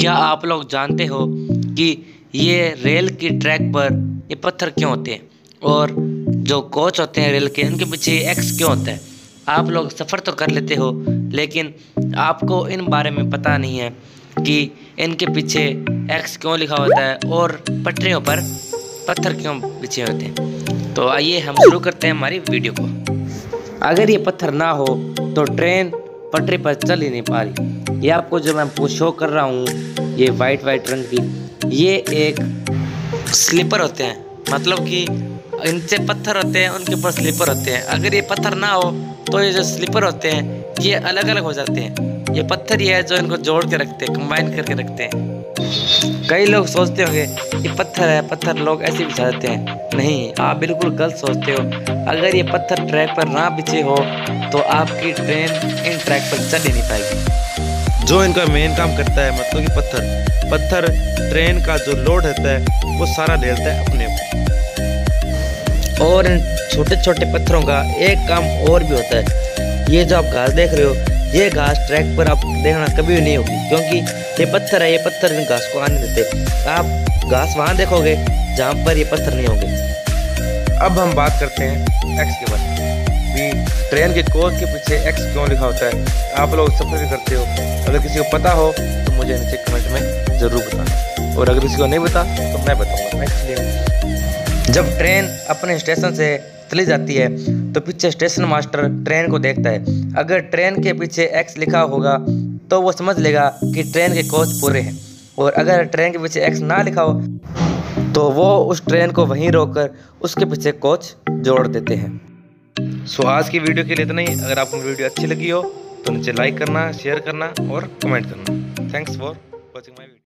क्या आप लोग जानते हो कि ये रेल की ट्रैक पर ये पत्थर क्यों होते हैं और जो कोच होते हैं रेल के उनके पीछे एक्स क्यों होता है? आप लोग सफ़र तो कर लेते हो लेकिन आपको इन बारे में पता नहीं है कि इनके पीछे एक्स क्यों लिखा होता है और पटरियों पर पत्थर क्यों पीछे होते हैं। तो आइए हम शुरू करते हैं हमारी वीडियो को। अगर ये पत्थर ना हो तो ट्रेन पटरी पर चल ही नहीं पा रही। ये आपको जो मैं आपको शो कर रहा हूँ ये वाइट रंग की ये एक स्लीपर होते हैं, मतलब कि इनसे पत्थर होते हैं उनके ऊपर स्लीपर होते हैं। अगर ये पत्थर ना हो तो ये जो स्लीपर होते हैं ये अलग अलग हो जाते हैं। ये पत्थर ही है जो इनको जोड़ के रखते हैं, कंबाइन करके रखते हैं। कई लोग सोचते होंगे ये पत्थर है, पत्थर लोग ऐसे बिछा देते हैं। नहीं, आप बिल्कुल गलत सोचते हो। अगर ये पत्थर ट्रैक पर ना बिछे हो तो आपकी ट्रेन इन ट्रैक पर चल ही नहीं पाएगी। जो इनका मेन काम करता है मतलब कि पत्थर ट्रेन का जो लोड रहता है वो सारा ढेलता है अपने ऊपर। और इन छोटे छोटे पत्थरों का एक काम और भी होता है। ये जो आप घास देख रहे हो ये घास ट्रैक पर आप देखना कभी भी नहीं होगी क्योंकि ये पत्थर है, ये पत्थर इन घास को आने देते। आप घास वहाँ देखोगे जहाँ पर ये पत्थर नहीं होंगे। अब हम बात करते हैं एक्स के बारे में। ट्रेन के कोच के पीछे एक्स क्यों लिखा होता है? आप लोग सफर भी करते हो, अगर किसी को पता हो तो मुझे नीचे कमेंट में ज़रूर बताना, और अगर किसी को नहीं पता तो मैं बताऊँगा। जब ट्रेन अपने स्टेशन से चली जाती है तो पीछे स्टेशन मास्टर ट्रेन को देखता है। अगर ट्रेन के पीछे एक्स लिखा होगा तो वो समझ लेगा कि ट्रेन के कोच पूरे हैं, और अगर ट्रेन के पीछे एक्स ना लिखा हो तो वो उस ट्रेन को वहीं रोककर उसके पीछे कोच जोड़ देते हैं। सो आज की वीडियो के लिए इतना ही। अगर आपको वीडियो अच्छी लगी हो तो नीचे लाइक करना, शेयर करना और कमेंट करना। Thanks for watching my video.